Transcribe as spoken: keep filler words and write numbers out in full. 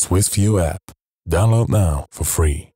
SwissView app. Download now for free.